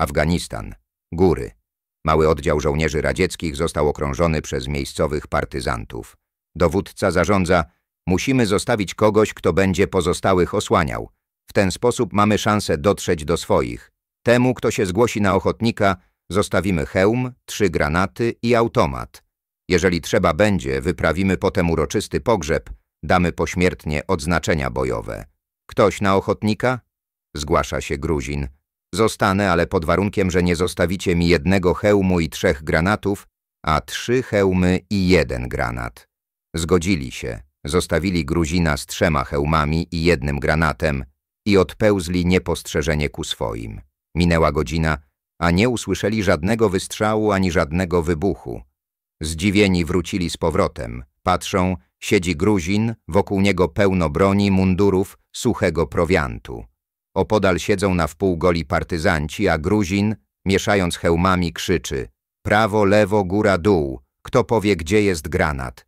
Afganistan, góry. Mały oddział żołnierzy radzieckich został okrążony przez miejscowych partyzantów. Dowódca zarządza: musimy zostawić kogoś, kto będzie pozostałych osłaniał. W ten sposób mamy szansę dotrzeć do swoich. Temu, kto się zgłosi na ochotnika, zostawimy hełm, 3 granaty i automat. Jeżeli trzeba będzie, wyprawimy potem uroczysty pogrzeb, damy pośmiertnie odznaczenia bojowe. Ktoś na ochotnika? Zgłasza się Gruzin. Zostanę, ale pod warunkiem, że nie zostawicie mi 1 hełmu i 3 granatów, a 3 hełmy i 1 granat. Zgodzili się, zostawili Gruzina z 3 hełmami i 1 granatem i odpełzli niepostrzeżenie ku swoim. Minęła godzina, a nie usłyszeli żadnego wystrzału ani żadnego wybuchu. Zdziwieni wrócili z powrotem. Patrzą, siedzi Gruzin, wokół niego pełno broni, mundurów, suchego prowiantu. Opodal siedzą na wpół goli partyzanci, a Gruzin, mieszając hełmami, krzyczy: prawo, lewo, góra, dół, kto powie, gdzie jest granat?